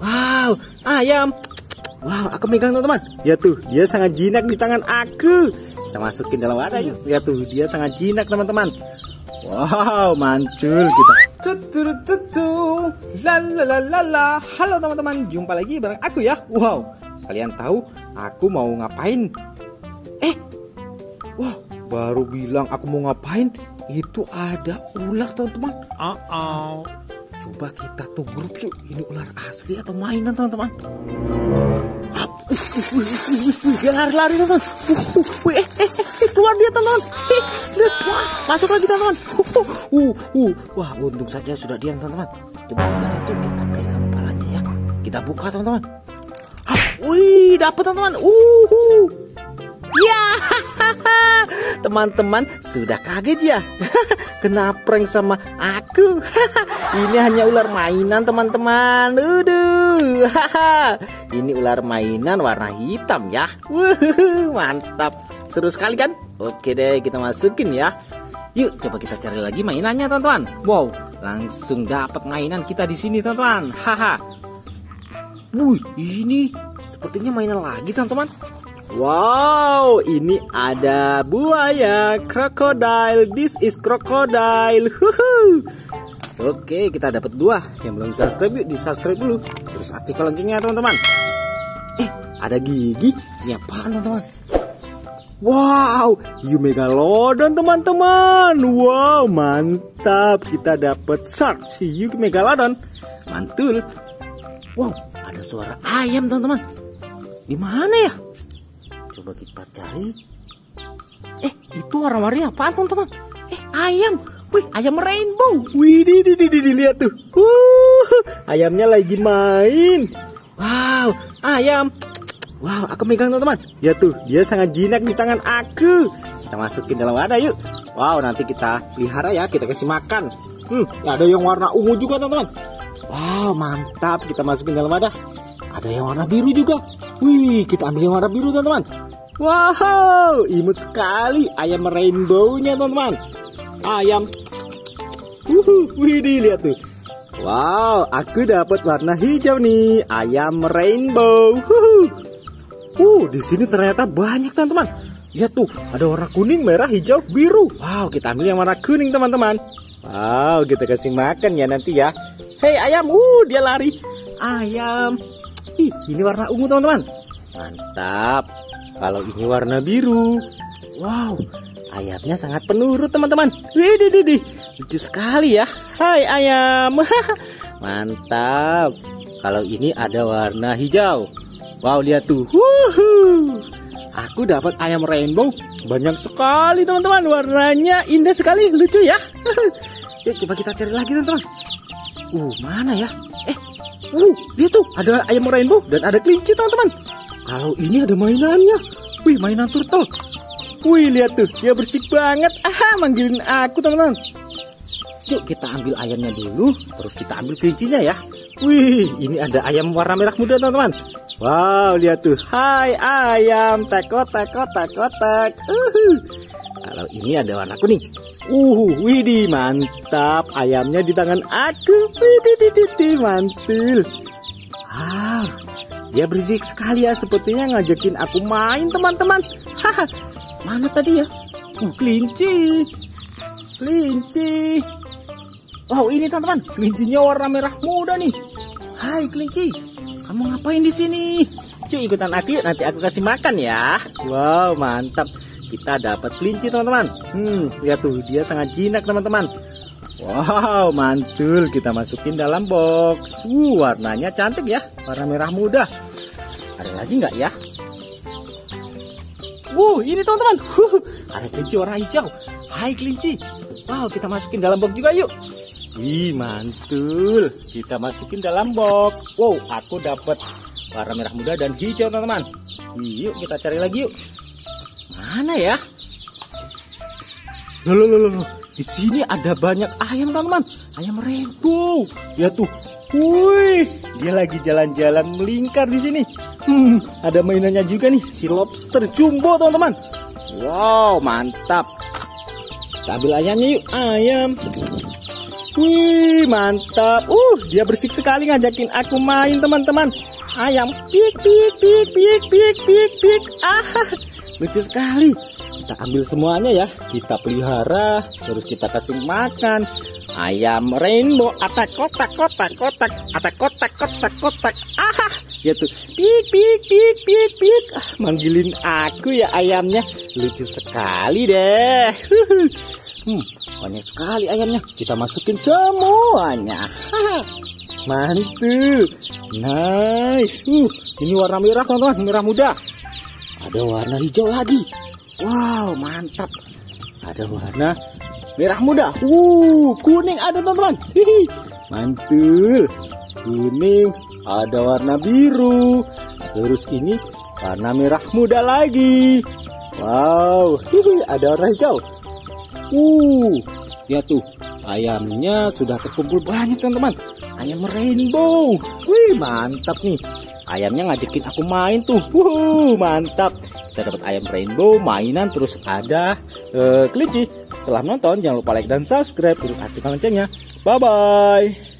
Wow, ayam. Wow, aku megang teman-teman. Ya tuh, dia sangat jinak di tangan aku. Kita masukin dalam wadah yuk. Ya tuh, dia sangat jinak teman-teman. Wow, mancul kita. Lalalala. Halo teman-teman, jumpa lagi bareng aku ya. Wow, kalian tahu aku mau ngapain? Wah, baru bilang aku mau ngapain, itu ada ular teman-teman. Coba kita tunggu yuk, ini ular asli atau mainan teman-teman? Dia lari-lari teman-teman. Keluar dia teman-teman. Masuk lagi teman-teman. Wah, untung saja sudah diam teman-teman. Coba kita pegang kepalanya ya. Kita buka teman-teman. Wih, dapat teman-teman. Ya, teman-teman sudah kaget ya. Kena prank sama aku. Ini hanya ular mainan teman-teman. Ini ular mainan warna hitam ya. Mantap, seru sekali kan? Oke deh, kita masukin ya. Yuk, coba kita cari lagi mainannya teman-teman. Wow, langsung dapat mainan kita di sini teman-teman. Wih, ini sepertinya mainan lagi teman-teman. Wow, ini ada buaya, crocodile. This is crocodile. Oke, kita dapat dua. Yang belum subscribe yuk, di subscribe dulu. Terus aktifkan loncengnya teman-teman. Ada gigi. Ini apaan teman-teman? Wow, hiu megalodon teman-teman. Wow, mantap. Kita dapat shark, hiu megalodon. Mantul. Wow, ada suara ayam teman-teman. Di mana ya? Coba kita cari. Itu warna-warni apaan teman-teman? Ayam. Wih, ayam rainbow. Wih, dilihat tuh. Ayamnya lagi main. Wow, ayam. Wow, aku megang teman-teman. Ya tuh, dia sangat jinak di tangan aku. Kita masukin dalam wadah yuk. Wow, nanti kita pelihara ya, kita kasih makan. Ada yang warna ungu juga teman-teman. Wow, mantap. Kita masukin dalam wadah. Ada yang warna biru juga. Wih, kita ambil yang warna biru teman-teman. Wow, imut sekali ayam rainbow-nya teman-teman. Ayam. Wih, lihat tuh. Wow, aku dapat warna hijau nih, ayam rainbow. Di sini ternyata banyak teman-teman. Lihat tuh, ada warna kuning, merah, hijau, biru. Wow, kita ambil yang warna kuning teman-teman. Wow, kita kasih makan ya nanti ya. Hei ayam, dia lari. Ayam. Ih, ini warna ungu teman-teman. Mantap. Kalau ini warna biru. Wow, ayamnya sangat penurut teman-teman. Widih, lucu sekali ya. Hai ayam. Mantap. Kalau ini ada warna hijau. Wow, lihat tuh. Aku dapat ayam rainbow. Banyak sekali teman-teman. Warnanya indah sekali, lucu ya. Yuk, coba kita cari lagi teman-teman. Mana ya? Lihat tuh, ada ayam rainbow dan ada kelinci teman-teman. Kalau ini ada mainannya. Wih, mainan turtle. Wih, lihat tuh, dia bersih banget. Manggilin aku teman-teman. Yuk, kita ambil ayamnya dulu, terus kita ambil kelincinya ya. Wih, ini ada ayam warna merah muda teman-teman. Wow, lihat tuh. Hai ayam, tekot. Kalau ini ada warna kuning. Widih, mantap. Ayamnya di tangan aku. Widih, mantul. Dia berisik sekali ya, sepertinya ngajakin aku main teman-teman. Mana tadi ya? Kelinci. Wow, ini teman-teman, kelincinya warna merah muda nih. Hai kelinci, kamu ngapain di sini? Yuk ikutan aku, nanti aku kasih makan ya. Wow, mantap. Kita dapat kelinci teman-teman. Lihat tuh, dia sangat jinak teman-teman. Wow, mantul. Kita masukin dalam box. Warnanya cantik ya, warna merah muda. Ada lagi nggak ya? Ini teman-teman. Ada kelinci warna hijau. Hai kelinci. Wow, kita masukin dalam box juga yuk. Wih, mantul. Kita masukin dalam box. Wow, aku dapat warna merah muda dan hijau teman-teman. Yuk, kita cari lagi yuk. Mana ya? Loh. Di sini ada banyak ayam teman-teman. Ayam rainbow. Lihat tuh. Wih, dia lagi jalan-jalan melingkar di sini. Ada mainannya juga nih, si lobster jumbo teman-teman. Wow, mantap. Kita ambil ayamnya yuk. Ayam. Wih, mantap. Dia bersik sekali ngajakin aku main, teman-teman. Ayam pik pik pik pik pik pik pik. Lucu sekali. Kita ambil semuanya ya. Kita pelihara, terus kita kasih makan. Ayam rainbow atak kotak kotak kotak atak kotak kotak kotak. Ya tuh, pik pik pik pik pik. Manggilin aku ya ayamnya. Lucu sekali deh. Banyak sekali ayamnya. Kita masukin semuanya. Mantul. Nice. Ini warna merah, teman-teman. Merah muda. Ada warna hijau lagi. Wow, mantap. Ada warna merah muda. Kuning ada, teman-teman. Mantul. Kuning. Ada warna biru. Terus ini warna merah muda lagi. Wow. Ada warna hijau. Ya tuh, ayamnya sudah terkumpul banyak, teman-teman. Ayam rainbow. Wih, mantap nih. Ayamnya ngajakin aku main tuh. Mantap. Kita dapat ayam rainbow, mainan, terus ada kelinci. Setelah nonton, jangan lupa like dan subscribe. Terus aktifkan loncengnya. Bye-bye.